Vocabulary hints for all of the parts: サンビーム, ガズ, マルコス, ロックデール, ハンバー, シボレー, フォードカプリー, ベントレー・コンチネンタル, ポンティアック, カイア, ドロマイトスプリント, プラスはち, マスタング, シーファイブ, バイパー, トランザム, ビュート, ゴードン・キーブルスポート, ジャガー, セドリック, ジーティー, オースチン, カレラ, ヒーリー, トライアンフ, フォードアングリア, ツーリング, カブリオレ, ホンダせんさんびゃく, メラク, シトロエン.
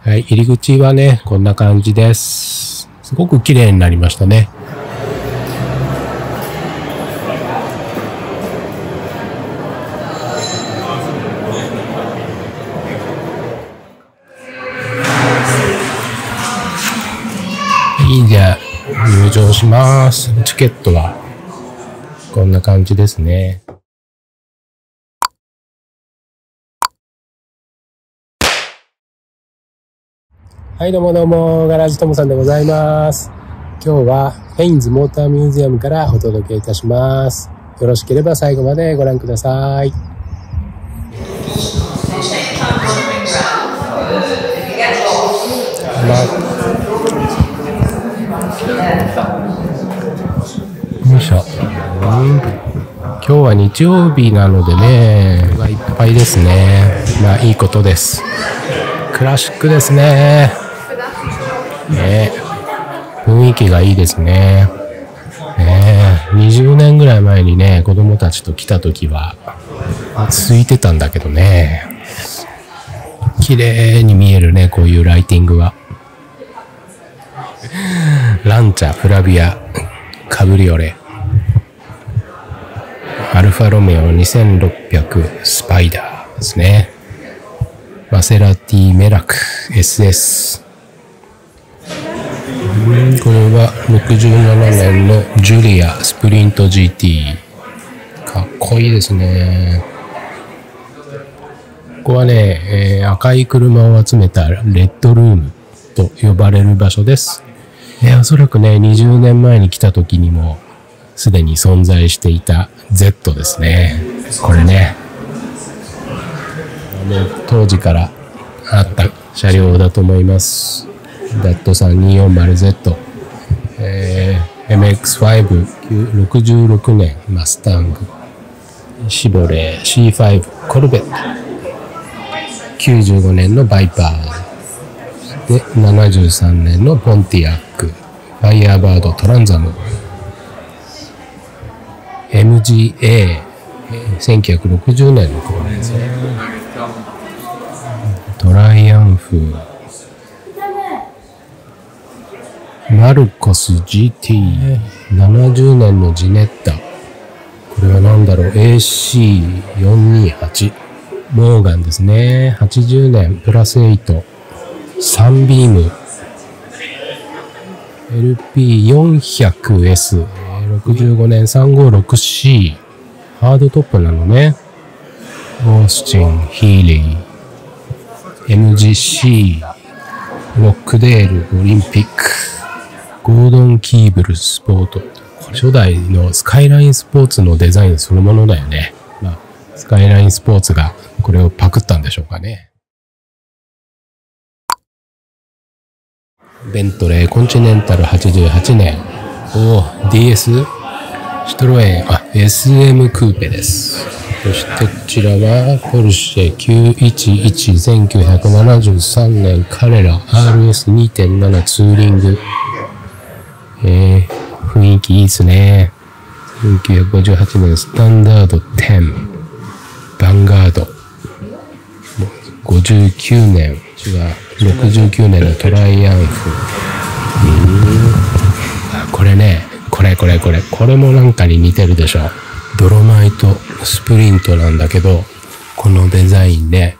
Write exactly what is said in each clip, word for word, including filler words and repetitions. はい、入り口はね、こんな感じです。すごく綺麗になりましたね。いいんじゃ、入場します。チケットは、こんな感じですね。はい、どうもどうも、ガラージともさんでございます。今日は、ヘインズモーターミュージアムからお届けいたします。よろしければ最後までご覧ください。よいしょ。うん、今日は日曜日なのでね、いっぱいですね。まあ、いいことです。クラシックですね。ね、雰囲気がいいですね。ね、にじゅうねんぐらい前にね、子供たちと来た時は、空いてたんだけどね。綺麗に見えるね、こういうライティングは。ランチャ、フラビア、カブリオレ、アルファロメオにせんろっぴゃく、スパイダーですね。マセラティ、メラク、エスエス。これはろくじゅうななねんのジュリアスプリント ジーティー。 かっこいいですね。ここはね、えー、赤い車を集めたレッドルームと呼ばれる場所です。えー、おそらくね、にじゅうねんまえに来た時にもすでに存在していた ゼット ですね。これね、当時からあった車両だと思います。ダットさん にひゃくよんじゅうゼット、えー、エムエックスファイブ、ろくじゅうろくねん、マスタング、シボレー、シーファイブ、コルベット、きゅうじゅうごねんのバイパー、で、ななじゅうさんねんのポンティアック、ファイヤーバード、トランザム、エムジーエー、せんきゅうひゃくろくじゅうねんの車ですね。トライアンフ、マルコス ジーティー、ななじゅうねんのジネッタ。これは何だろう、エーシーよんにーはち。モーガンですね。はちじゅうねん、プラスはち。サンビーム。エルピーよんひゃくエス。ろくじゅうごねん、さんごーろくシー。ハードトップなのね。オースチン、ヒーリー。エムジーシー。ロックデール、オリンピック。ゴードン・キーブルスポート。初代のスカイラインスポーツのデザインそのものだよね。まあ、スカイラインスポーツがこれをパクったんでしょうかね。ベントレー・コンチネンタルはちじゅうはちねん。おー、ディーエス? シトロエン、あ、エスエム クーペです。そしてこちらはポルシェきゅうひゃくじゅういち、せんきゅうひゃくななじゅうさんねん、カレラ アールエスにーてんなな ツーリング。えー、雰囲気いいですね。せんきゅうひゃくごじゅうはちねん、スタンダードじゅう、ヴァンガード。ごじゅうきゅうねん、こちらろくじゅうきゅうねんのトライアンフ。あ、これね、これこれこれ、これもなんかに似てるでしょ。ドロマイトスプリントなんだけど、このデザインね、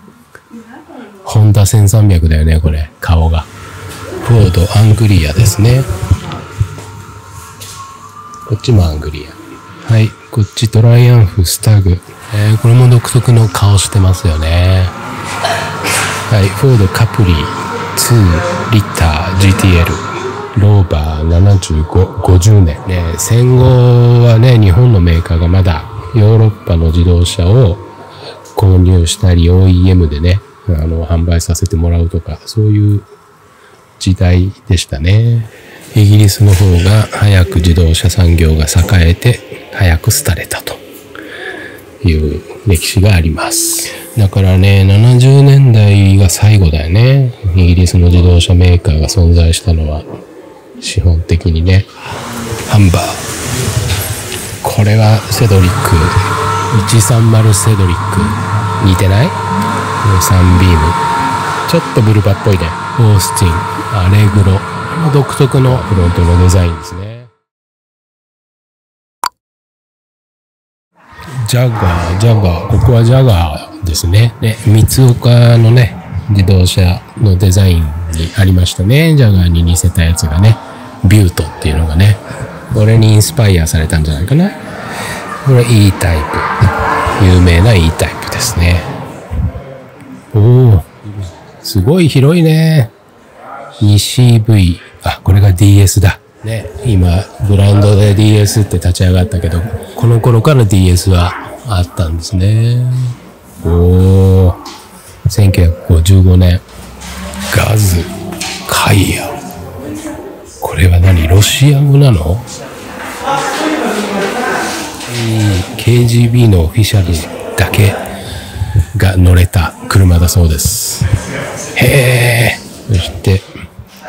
ホンダせんさんびゃくだよね、これ、顔が。フォードアングリアですね。こっちもアングリア。はい。こっちトライアンフ、スタグ。えー、これも独特の顔してますよね。はい。フォードカプリー、にリッター、ジーティーエル。ローバーななじゅうご、ごじゅうねん。ね、戦後はね、日本のメーカーがまだヨーロッパの自動車を購入したり、オーイーエム でね、あの、販売させてもらうとか、そういう時代でしたね。イギリスの方が早く自動車産業が栄えて早く廃れたという歴史があります。だからね、ななじゅうねんだいが最後だよね。イギリスの自動車メーカーが存在したのは資本的にね。ハンバー。これはセドリック。ひゃくさんじゅうセドリック。似てない？サンビーム。ちょっとブルバっぽいね。オースティン、アレグロ、独特のフロントのデザインですね。ジャガー、ジャガー、ここはジャガーですね。ね、三岡のね、自動車のデザインにありましたね。ジャガーに似せたやつがね、ビュートっていうのがね、これにインスパイアされたんじゃないかな。これ E タイプ。有名な E タイプですね。おお、すごい広いね。ツーシーブイ、あ、これが ディーエス だ。ね、今、ブランドで ディーエス って立ち上がったけど、この頃から ディーエス はあったんですね。おー、せんきゅうひゃくごじゅうごねん。ガズ、カイア。これは何？ロシア語なの？ケージービー のオフィシャルだけが乗れた車だそうです。へー。そして、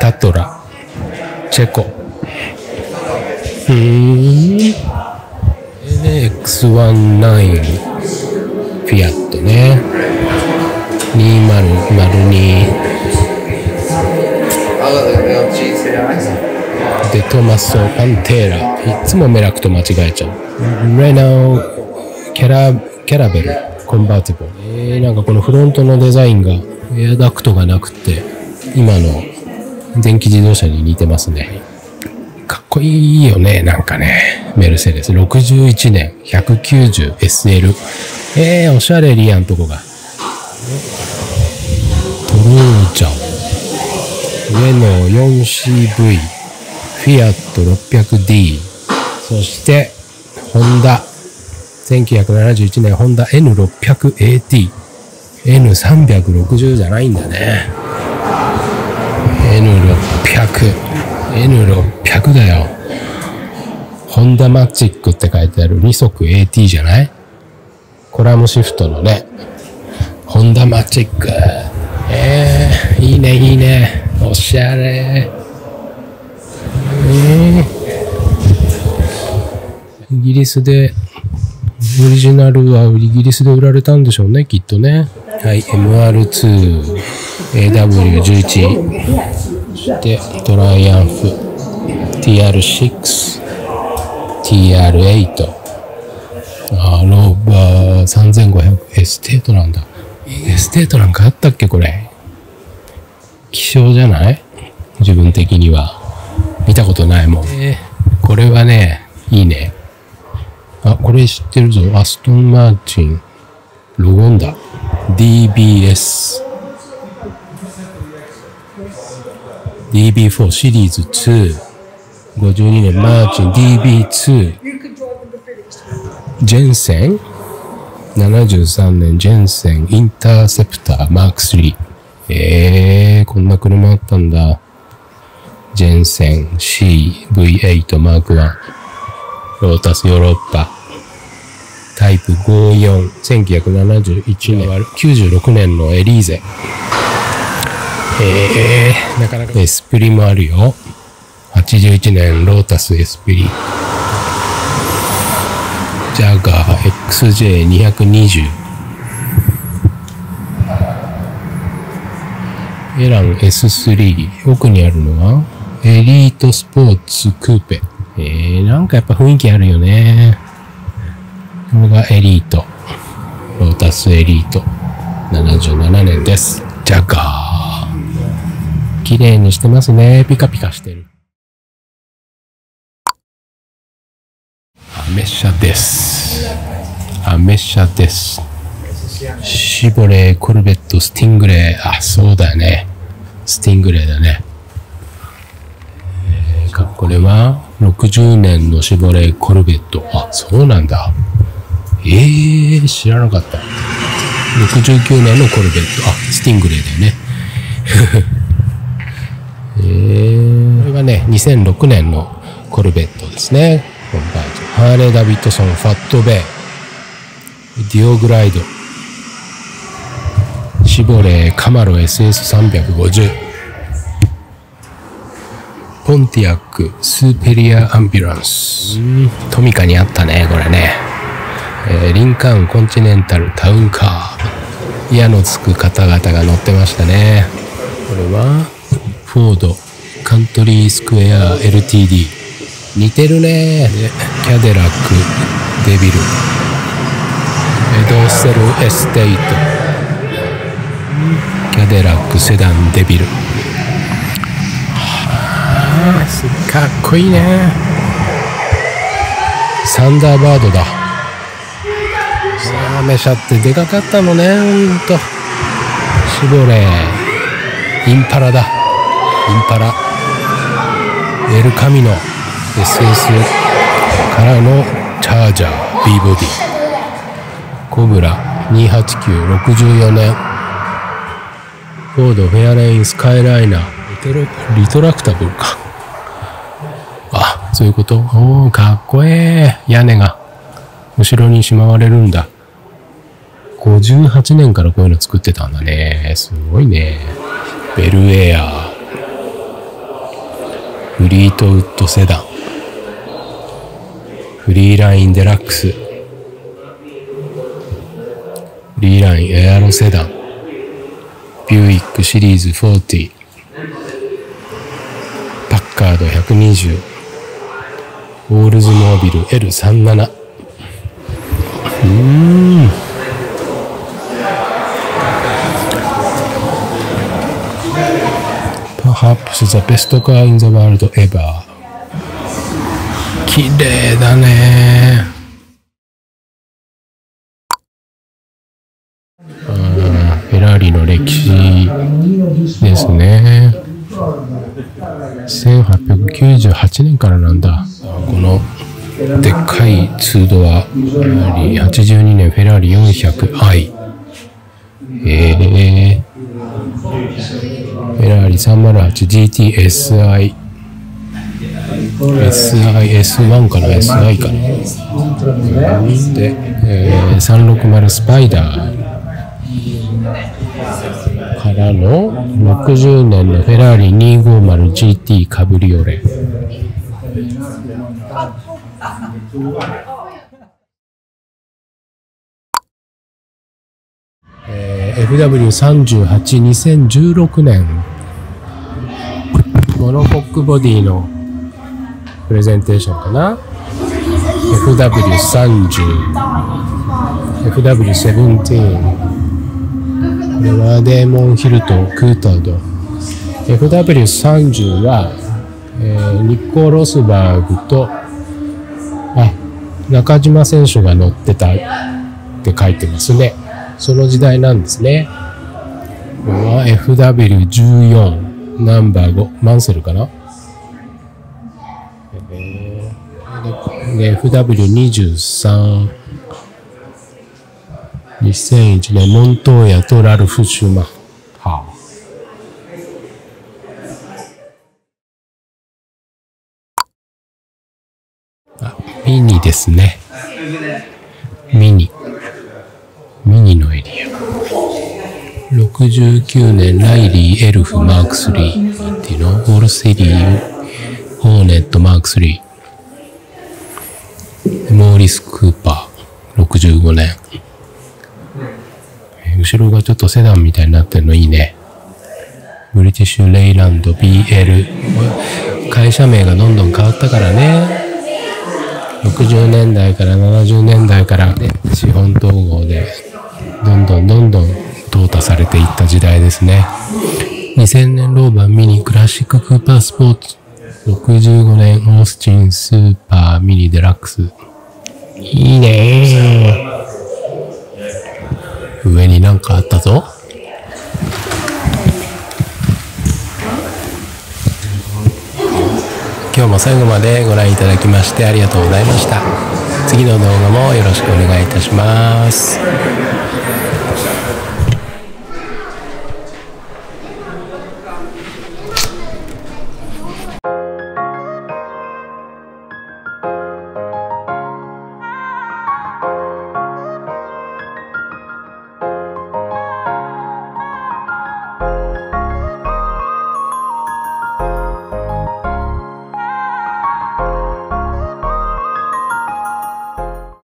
タトラ、チェコ。うーん、エックスじゅうきゅう フィアットね、にせんにで、トマス・パンテーラ、いつもメラクと間違えちゃう、レノーキャラキャラベルコンバーティブル、えー、なんかこのフロントのデザインがエアダクトがなくて今の電気自動車に似てますね。かっこいいよね、なんかね。メルセデス。ろくじゅういちねん。ひゃくきゅうじゅうエスエル。えー、おしゃれリアンとこが。トルージャン。レノー よんシーブイ。フィアット ろっぴゃくディー。そして、ホンダ。せんきゅうひゃくななじゅういちねん、ホンダ エヌろっぴゃくエーティー。エヌさんびゃくろくじゅう じゃないんだね。エヌろっぴゃく。エヌろっぴゃく だよ。ホンダマチックって書いてあるに足 エーティー じゃない？コラムシフトのね。ホンダマチック。えー、いいね、いいね。おしゃれ。うん。イギリスで、オリジナルはイギリスで売られたんでしょうね、きっとね。はい、エムアールに、エーダブリューじゅういち。で、トライアンフ、ティーアールろく、ティーアールはち、あー、ローバーさんぜんごひゃく、エステートなんだ。エステートなんかあったっけこれ。希少じゃない？自分的には。見たことないもん。えー、これはね、いいね。あ、これ知ってるぞ。アストン・マーチン、ロゴンダ、ディービーエス。ディービーフォー シリーズに。ごじゅうにねんマーチン ディービーに。ジェンセン ?ななじゅうさんねんジェンセンインターセプターマークさん。えー、こんな車あったんだ。ジェンセン シーブイはち マークいち。ロータスヨーロッパ。タイプごじゅうよん。せんきゅうひゃくななじゅういちねん。きゅうじゅうろくねんのエリーゼ。えー、なかなかエスプリもあるよ。はちじゅういちねんロータスエスプリ。ジャガー エックスジェーにひゃくにじゅう。エラン エスさん。奥にあるのはエリートスポーツクーペ。えー、なんかやっぱ雰囲気あるよね。これがエリート。ロータスエリート。ななじゅうななねんです。ジャガー。綺麗にしてますね。ピカピカしてる。アメ車です。アメ車です。シボレー、コルベット、スティングレー。あ、そうだね。スティングレーだね。えー、これはろくじゅうねんのシボレー、コルベット。あ、そうなんだ。えー、知らなかった。ろくじゅうきゅうねんのコルベット。あ、スティングレーだよね。えー、これがね、にせんろくねんのコルベットですね。コンバージョン。ハーレー・ダビッドソン、ファットベイ、ディオグライド、シボレー、カマロ エスエスさんびゃくごじゅう、ポンティアック、スーペリア・アンビュランス。トミカにあったね、これね。えー、リンカーン、コンチネンタル、タウンカー。矢のつく方々が乗ってましたね。これは、フォードカントリースクエア エルティーディー 似てるね。キャデラックデビルエドセルエステイト、キャデラックセダンデビル、はあ、かっこいいね。サンダーバードだ。サーメシャってでかかったのね。ほんとシボレー、インパラだ、インパラエルカミノ エスエス からのチャージャー B ボディ、コブラにひゃくはちじゅうきゅう ろくじゅうよねん、フォードフェアレインスカイライナーリトラクタブルか。あ、そういうこと。おー、かっこええ。屋根が後ろにしまわれるんだ。ごじゅうはちねんからこういうの作ってたんだね。すごいね。ベルエア、フリートウッドセダン、フリーラインデラックス、フリーラインエアロセダン、ビューイックシリーズよんじゅう、カードひゃくにじゅう、オールズモービル エルさんじゅうなな、 うーん、Perhaps the best car in the world ever。 綺麗だね。あー、フェラーリの歴史ですね。せんはっぴゃくきゅうじゅうはちねんからなんだ。このでっかいツードアはちじゅうにねんフェラーリ よんひゃくアイ、 えー、フェラーリ さんまるはちジーティーエスアイ、 エスアイエスワン から エスアイ かな。で、えー、さんびゃくろくじゅうスパイダーからのろくじゅうねんのフェラーリ にひゃくごじゅうジーティー カブリオレ。えー、エフダブリューさんじゅうはち にせんじゅうろくねんモノコックボディのプレゼンテーションかな。 エフダブリューさんじゅう エフダブリューじゅうなな、レワーデーモンヒルトンクータード。 エフダブリューさんじゅう は、えー、ニコ・ロスバーグと、あ、中島選手が乗ってたって書いてますね。その時代なんですね。これは エフダブリューじゅうよん ナンバーご、マンセルかな、えー、で エフダブリューにじゅうさん、にせんいちねん、モントーヤとラルフ・シュマッハー。あ、ミニですね。ミニ。ミニのエリア。ろくじゅうきゅうねん、ライリー・エルフ・マークさんっていうの、ウォルセリー・ホーネット・マークさん。モーリス・クーパー、ろくじゅうごねん。後ろがちょっとセダンみたいになってるのいいね。ブリティッシュ・レイランド ビーエル。 会社名がどんどん変わったからね。ろくじゅうねんだいからななじゅうねんだいから資本統合でどんどんどんどん淘汰されていった時代ですね。にせんねんローバーミニクラシッククーパースポーツ、ろくじゅうごねんオースチンスーパーミニデラックス、いいねー。上に何かあったぞ。今日も最後までご覧いただきましてありがとうございました。次の動画もよろしくお願いいたします。